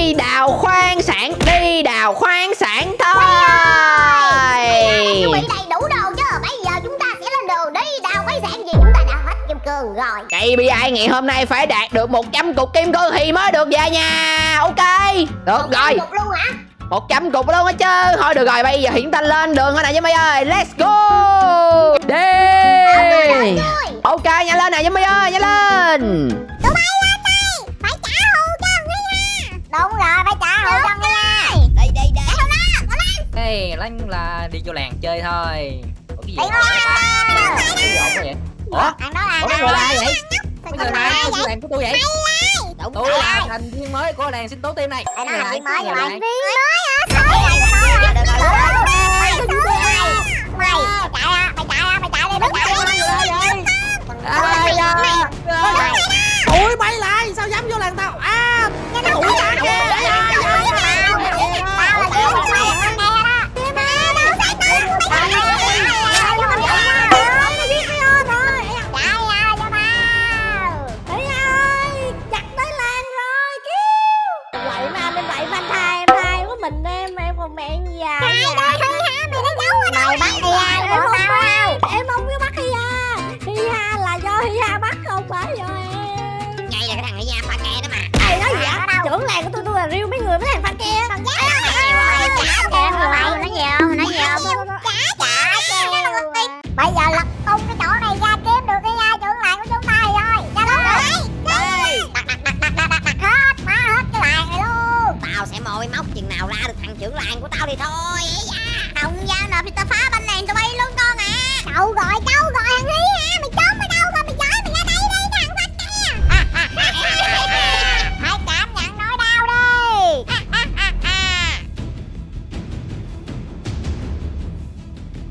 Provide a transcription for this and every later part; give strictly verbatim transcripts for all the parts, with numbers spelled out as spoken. đi đào khoáng sản, đi đào khoáng sản thôi. Bây giờ mình chuẩn bị đầy đủ đồ chứ. Bây giờ chúng ta sẽ lên đường đi đào khoáng sản gì. Chúng ta đã hết kim cương rồi. ca pê i ngày hôm nay phải đạt được một trăm cục kim cương thì mới được về nhà. Ok. Được rồi. một trăm cục luôn hả? một trăm cục luôn á chứ. Thôi được rồi, bây giờ hiện ta lên đường rồi nè Jimmy ơi. Let's go. Đi. Ok, nhanh lên nè Jimmy ơi, nhanh lên. Tụi bay ơi, tay phải trả hù cho Nghi Ha. Đúng rồi, phải trả hù cho Nghi Ha. Đi đi đi. Trả hù nó, nó lên. Ê, Lan là đi vô làng chơi thôi. Ủa cái gì? Đi vô làng chơi. Ủa? Thằng đó là người ai vậy? Bây giờ này, làng của tôi vậy. Tôi là thành viên mới của làng Sinh Tố Team này. Đây là viên mới rồi bạn. Viên mới hả? Mày chạy ra, mày chạy ra, mày chạy đi, mày chạy đi. Ủi mày lại, sao dám vô làng tao? À, tụi ta kìa. Tưởng làng của tôi tôi là riêu mấy người mấy thằng pha kia. Còn giá nó nhiều rồi, trả kèo rồi mày. Nó nhiều, nó nhiều. Trả kèo. Bây giờ lật tung cái chỗ này ra kiếm được cái gia trưởng làng của chúng ta rồi. Cho nó rồi. Đặt đặt đặt đặt đặt đặt hết, phá hết cái làng này luôn. Tao sẽ mồi móc chừng nào ra được thằng trưởng làng của tao thì thôi. Không giao nộp thì tao phá banh làng tụi bay luôn con à. Đâu rồi, đâu rồi thằng Hí ha. Mày trốn ở đâu rồi, mày chở mày ra đây đi thằng pha kia.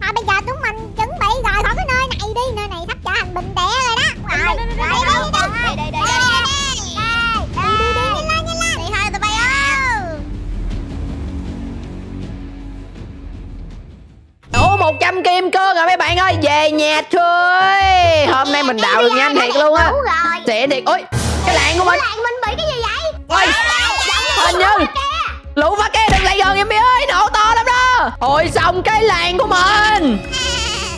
Bây giờ chúng mình chuẩn bị rồi, khỏi cái nơi này đi, nơi này sắp trở thành bình đẻ rồi đó. Rồi, đi đi đi đi đi đi đi đi đi thôi tụi bay ơi. Đủ một trăm kim cương rồi mấy bạn ơi, về nhà thôi. Hôm nay mình đào được nhanh thiệt luôn á. Xịn thiệt. Ôi, cái làng của mình. Cái làng mình bị cái gì vậy? Ôi, hình như lũ phá ke đừng lại gần em ơi, nổ to lắm đó. Hồi xong cái làng của mình,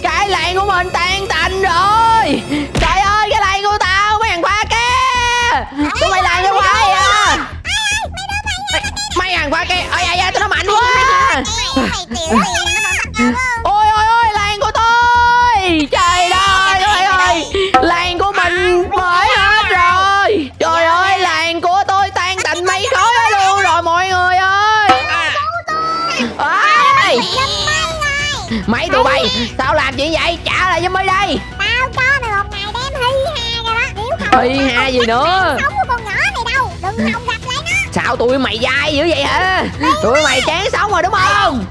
cái làng của mình tan tành rồi. Trời ơi, cái làng của tao mấy thằng phá ke, tụi mày làm cho quay à. Mấy thằng phá ke, ôi da, tụi nó mạnh quá. Ôi ôi ôi, làng của tôi. Trời ơi, trời ơi, làng của mình bởi hết rồi. Trời ơi, làng của tôi tan tành mấy khối hết luôn rồi mọi người ơi. Ôi, mấy tụi bay, tao làm chuyện vậy? Trả lại Jimmy đây. Tao cho mày một ngày đem Hi Ha ra đó. Nếu không Hi Ha gì nữa. Sống của con nhỏ này đâu, đừng hòng gặp lại nó. Sao tụi mày dai dữ vậy hả? Tụi mày chán sống rồi đúng không?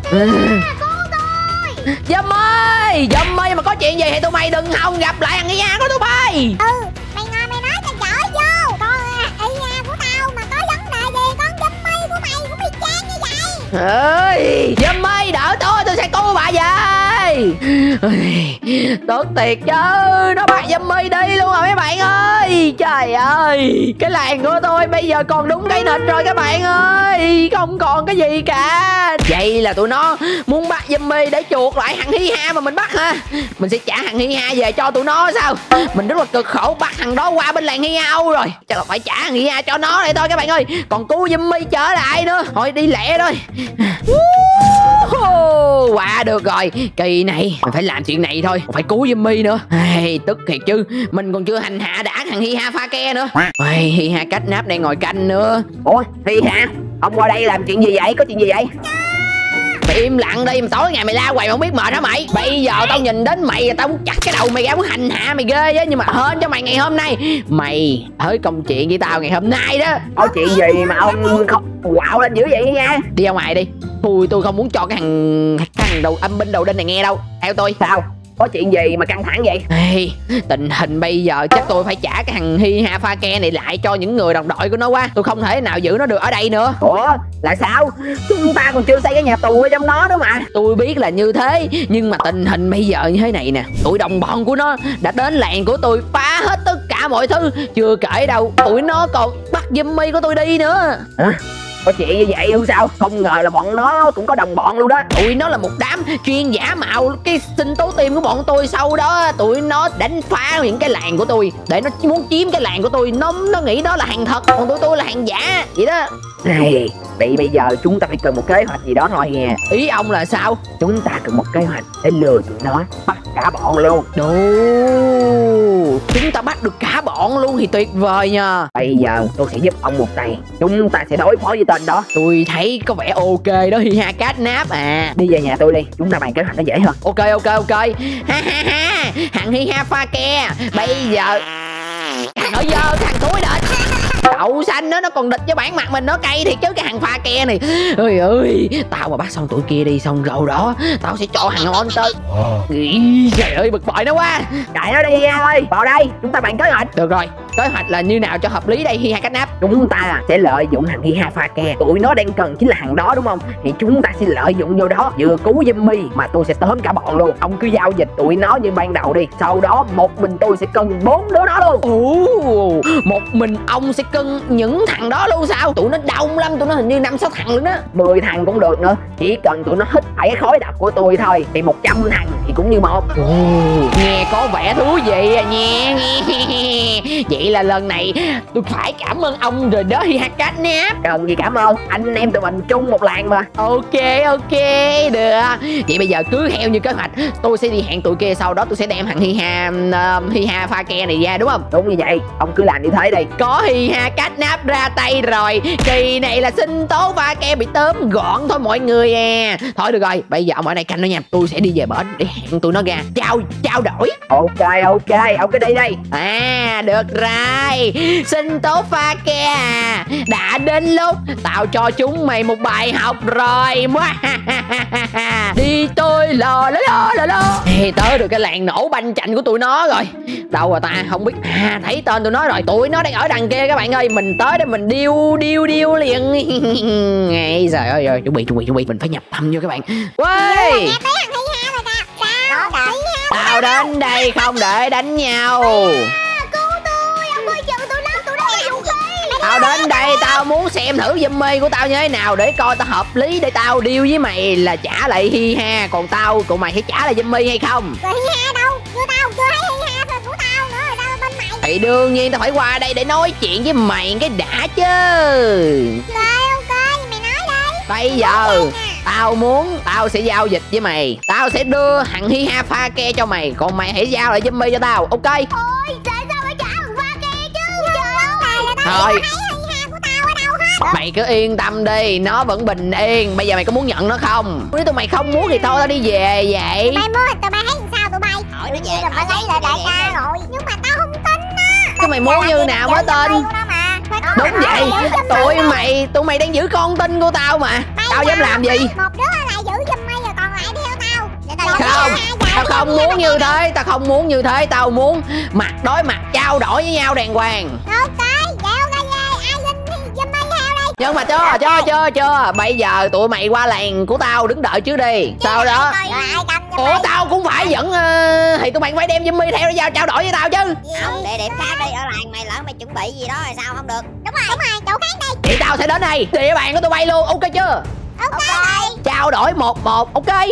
Jimmy, Jimmy mà có chuyện gì thì tụi mày đừng hòng gặp lại thằng Hi Ha của tụi bay. Ừ, mày ngồi mày nói cho chở vô. Con Hi Ha của tao mà có vấn đề gì, con Jimmy của mày cũng bị chán như vậy. Ơi, Jimmy đỡ tôi, tôi sẽ cứu bà về. Tốt thiệt chứ, nó bắt Jimmy đi luôn rồi mấy bạn ơi. Trời ơi, cái làng của tôi bây giờ còn đúng cái nịt rồi các bạn ơi, không còn cái gì cả. Vậy là tụi nó muốn bắt Jimmy để chuộc lại thằng Hi Ha mà mình bắt hả? Mình sẽ trả thằng Hi Ha về cho tụi nó sao? Mình rất là cực khổ bắt thằng đó qua bên làng Hi Ha Âu rồi, chắc là phải trả thằng Hi Ha cho nó lại thôi các bạn ơi. Còn cứu Jimmy trở lại nữa. Thôi đi lẹ thôi. Qua được rồi, kỳ này mình phải làm chuyện này thôi, mình phải cứu Jimmy nữa. Ai, tức thiệt chứ, mình còn chưa hành hạ đã thằng Hi Ha pha ke nữa. Ai, Hi Ha Catnap đang ngồi canh nữa. Ôi Hi Ha, ông qua đây làm chuyện gì vậy? Có chuyện gì vậy? Mày im lặng đi, mà tối ngày mày la hoài mà không biết mệt hả mày? Bây giờ tao nhìn đến mày và tao muốn chặt cái đầu mày ra, muốn hành hạ mày ghê á. Nhưng mà hên cho mày ngày hôm nay mày tới công chuyện với tao ngày hôm nay đó. Có chuyện gì mà ông khóc quạo lên dữ vậy nha? Đi ra ngoài đi. Thôi tôi không muốn cho cái thằng thằng đầu âm binh đầu đinh này nghe đâu. Theo tôi. Sao? Có chuyện gì mà căng thẳng vậy? Hey, tình hình bây giờ chắc tôi phải trả cái thằng Hi Ha pha ke này lại cho những người đồng đội của nó quá. Tôi không thể nào giữ nó được ở đây nữa. Ủa? Là sao? Chúng ta còn chưa xây cái nhà tù ở trong nó đó mà. Tôi biết là như thế, nhưng mà tình hình bây giờ như thế này nè. Tụi đồng bọn của nó đã đến làng của tôi phá hết tất cả mọi thứ. Chưa kể đâu, tụi nó còn bắt Jimmy của tôi đi nữa. Hả? Có chuyện như vậy hư sao? Không ngờ là bọn nó cũng có đồng bọn luôn đó. Tụi nó là một đám chuyên giả mạo cái sinh tố tim của bọn tôi. Sau đó tụi nó đánh phá những cái làng của tôi để nó muốn chiếm cái làng của tôi. Nó nó nghĩ đó là hàng thật, còn tụi tôi là hàng giả vậy đó. Này, vậy bây giờ chúng ta phải cần một kế hoạch gì đó thôi nè. Ý ông là sao? Chúng ta cần một kế hoạch để lừa tụi nó, bắt cả bọn luôn. Đủ, chúng ta bắt được cả bọn luôn thì tuyệt vời nha. Bây giờ tôi sẽ giúp ông một tay, chúng ta sẽ đối phó với tên đó. Tôi thấy có vẻ ok đó, hi ha Catnap à. Đi về nhà tôi đi, chúng ta bàn kế hoạch nó dễ hơn. Ok ok ok. Ha ha ha, thằng Hi Ha Phake. Bây giờ thằng nội dơ, thằng túi địch đậu xanh đó, nó còn địch với bản mặt mình, nó cay thiệt chứ cái thằng Phake này. Ơi ơi, tao mà bắt xong tụi kia đi, xong rồi đó tao sẽ cho thằng on tới. Ý, trời ơi bực bội nó quá. Chạy nó đi ra ơi, vào đây chúng ta bàn kế hoạch. Được rồi, kế hoạch là như nào cho hợp lý đây Hi Ha Catnap? Chúng ta sẽ lợi dụng thằng Hi Ha Phake, tụi nó đang cần chính là hàng đó đúng không? Thì chúng ta sẽ lợi dụng vô đó, vừa cứu Jimmy mà tôi sẽ tóm cả bọn luôn. Ông cứ giao dịch tụi nó như ban đầu đi, sau đó một mình tôi sẽ cân bốn đứa nó luôn. Ồ, một mình ông sẽ cân những thằng đó luôn sao? Tụi nó đông lắm, tụi nó hình như năm sáu thằng luôn đó. Mười thằng cũng được nữa, chỉ cần tụi nó hít phải cái khói độc của tôi thôi thì một trăm thằng thì cũng như một. Ồ, nghe có vẻ thú vị à nha. Vậy là lần này tôi phải cảm ơn ông rồi đó Hi Ha Catnap. Cần gì cảm ơn, anh em tụi mình chung một làng mà. Ok ok, được. Vậy bây giờ cứ theo như kế hoạch, tôi sẽ đi hẹn tụi kia, sau đó tôi sẽ đem thằng Hi Ha uh, Hi Ha Phake này ra đúng không? Đúng như vậy, ông cứ làm như thế đi. Có Hi Ha Catnap ra tay rồi, kỳ này là sinh tố Phake bị tóm gọn thôi mọi người à. Thôi được rồi, bây giờ ông ở đây canh nó nha, tôi sẽ đi về bển để hẹn tụi nó ra trao trao đổi. Ok ok, ông cứ đi đi. À được rồi, sinh tố Phake à, đã đến lúc tao cho chúng mày một bài học rồi. Đi tôi lò lò lò lò. Ê, tới được cái làng nổ banh chạnh của tụi nó rồi. Đâu rồi ta, không biết. À, thấy tên tụi nó rồi, tụi nó đang ở đằng kia các bạn ơi. Mình tới để mình điêu điêu điêu liền. Ngay trời ơi rồi, chuẩn bị chuẩn bị chuẩn bị, mình phải nhập tâm vô các bạn. Uầy, tao đến đây không để đánh nhau. Tao đến đây tao muốn xem thử Jimmy của tao như thế nào, để coi tao hợp lý để tao điêu với mày là trả lại Hi Ha, còn tao còn mày sẽ trả lại Jimmy hay không? Rồi Hi Ha đâu? Chưa tao chưa thấy Hi Ha rồi của tao nữa rồi, tao bên mày. Thì đương nhiên tao phải qua đây để nói chuyện với mày cái đã chứ. Rồi ok, mày nói đi. Bây giờ tao muốn tao sẽ giao dịch với mày, tao sẽ đưa thằng Hi Ha Phake cho mày, còn mày hãy giao lại Jimmy cho tao, ok? Ôi, thôi mày cứ yên tâm đi, nó vẫn bình yên. Bây giờ mày có muốn nhận nó không? Nếu tụi mày không muốn thì thôi tao đi về vậy. Mày mua tụi mày thấy sao tụi mày? Hỏi nó về là phải lấy lại đại ca rồi. Nhưng mà tao không tin á. Cái mày muốn như nào mới tin? Đúng vậy, tụi mày tụi mày đang giữ con tin của tao mà. Tao dám làm gì? Một đứa lại giữ giùm mày rồi còn lại theo tao. Không, tao không muốn như thế, tao không muốn như thế, tao muốn mặt đối mặt trao đổi với nhau đàng hoàng. Nhưng mà chưa, chưa, chưa, chưa. Bây giờ tụi mày qua làng của tao đứng đợi chứ đi. Sau đó ủa tao cũng phải dẫn. Thì tụi mày phải đem Jimmy theo để giao trao đổi với tao chứ. Không, địa điểm khác đi, ở làng mày lỡ mày chuẩn bị gì đó rồi sao không được. Đúng rồi, đúng rồi, chỗ khác đi. Thì tao sẽ đến đây, địa bàn của tụi bay luôn, ok chưa? Ok. Trao đổi một một, ok. Ok, mày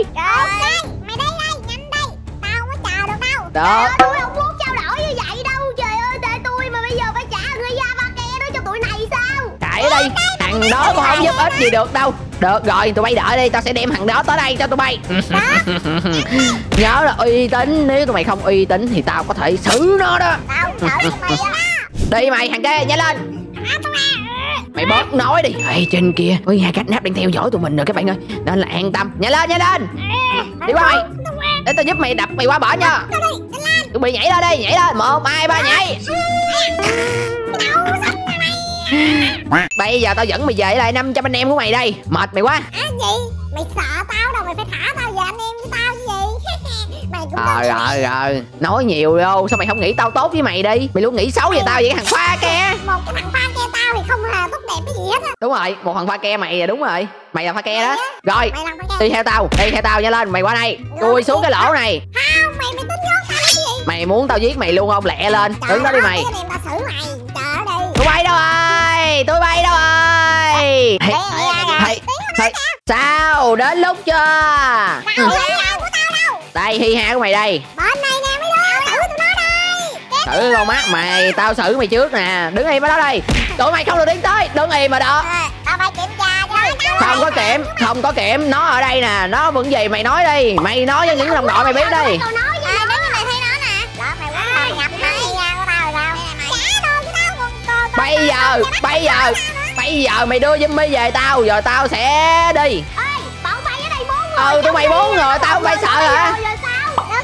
đi đây, nhanh đi. Tao không có chờ được đâu. Được. Tôi không muốn trao đổi như vậy đâu. Trời ơi, tại tôi mà bây giờ phải trả người ra ba kia đó cho tụi này sao? Chạy đi, thằng đó cũng không giúp ích gì được đâu. Được rồi, tụi bay đợi đi, tao sẽ đem thằng đó tới đây cho tụi bay. Nhớ là uy tín, nếu tụi mày không uy tín thì tao có thể xử nó đó. Tao xử mày đó. Đi mày, thằng kia nhanh lên. Mày bớt nói đi. Ê, trên kia Hi Ha Catnap đang theo dõi tụi mình rồi các bạn ơi, nên là an tâm. Nhanh lên, nhanh lên. Đi qua mày, để tao giúp mày đập mày qua bỏ nha. Tụi mày nhảy lên đi, nhảy lên. Một, hai, ba, nhảy. Bây giờ tao dẫn mày về lại năm trăm anh em của mày đây. Mệt mày quá. À gì? Mày sợ tao đâu, mày phải thả tao về anh em với tao gì? Mày cũng ờ rồi rồi, nói nhiều đâu. Sao mày không nghĩ tao tốt với mày đi? Mày luôn nghĩ xấu về tao vậy thằng Phake. Một cái thằng Phake tao thì không hề tốt đẹp cái gì hết á. Đúng rồi, một thằng Phake mày là đúng rồi. Mày là Phake đó. Rồi, đi theo tao, đi theo tao, nhanh lên. Mày qua đây, chui xuống cái lỗ này. Không, mày mày tính nhốt tao cái gì? Mày muốn tao giết mày luôn không? Lẹ lên, đứng đó đi mày. Tụi bay đâu ơi, tụi bay đâu ơi. Ê, đâu, đến lúc chưa? Tao đâu, của tao đâu? Đây, hi ha của mày đây. Bên này nè mới đưa, xử tụi nó đây. Xử con mắt mày, tao xử mày trước nè. Đứng im ở đó đây. Tụi mày không được tiến tới, đứng im ở đó. Tao phải kiểm tra chứ. Không có kiểm, không có kiểm, nó ở đây nè, nó vẫn gì mày nói đi. Mày nói với những đồng đội mày biết đi. Bây giờ, bây giờ, bây giờ mày đưa Jimmy về tao, rồi tao sẽ đi. Ê, bọn bay ở đây bốn người. Ừ, tụi mày bốn người, tao không phải sợ hả?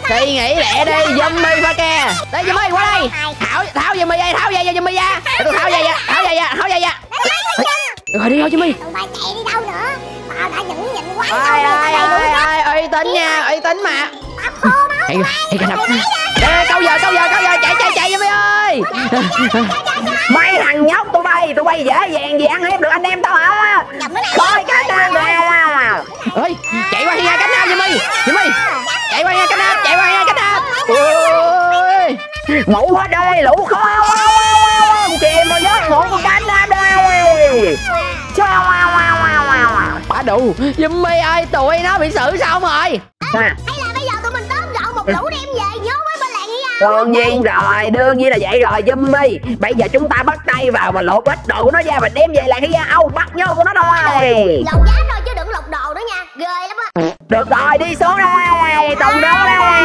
Suy nghĩ lẹ đi, Jimmy Phake. Đây Jimmy qua đây. Tháo, tháo Jimmy ra, tháo dây ra Jimmy ra. Tao tháo dây ra, tháo dây ra, tháo dây ra. Rồi đi thôi Jimmy. Tụi bay chạy đi đâu nữa? Tao đã nhẫn nhịn quá rồi. Ơi ơi ơi, uy tín nha, uy tín mà. Hãy subscribe cho kênh Câu giờ, câu giờ, câu giờ, chạy, chạy, chạy Jimmy ơi. Mấy thằng nhóc tụi bay, tụi bay dễ dàng gì ăn hiếp được anh em tao hả? Coi CATNAP nè. Ơi, chạy qua ngay CATNAP Jimmy, Jimmy. Chạy qua ngay CATNAP, chạy qua ngay CATNAP. Ôi. Ngủ hết đi, lũ khô. Kìa mà giấc ngủ của CATNAP đây. Chao wow wow wow wow. Bả đù, Jimmy ơi, tụi nó bị xử xong rồi. Lũ đem về nhớ mấy bên làng đi ra. Đương nhiên rồi, đương nhiên là vậy rồi Jimmy. Bây giờ chúng ta bắt tay vào mà lột hết đồ của nó ra và đem về làng đi ra. Âu, bắt nhau của nó thôi. Lột giá thôi chứ đừng lột đồ nữa nha, ghê lắm á. Được rồi, đi xuống đây, tùng đó đây.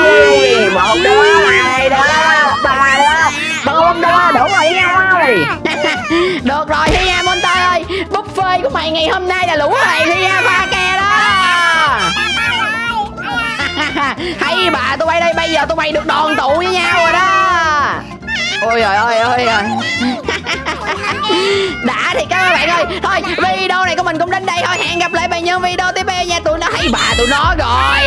Một đứa, hai đứa, ba đứa, bốn đứa, đủ rồi nha. Được rồi Hiya Monster ơi, buffet của mày ngày hôm nay là lũ này Hiya Phake đó. Hay bà tụi bay đây, bây giờ tụi bay được đoàn tụ với nhau rồi đó. Ôi trời ơi ơi rồi. Đã thì các bạn ơi, thôi video này của mình cũng đến đây thôi, hẹn gặp lại bạn nhân video tiếp theo nha. Tụi nó hay bà tụi nó rồi.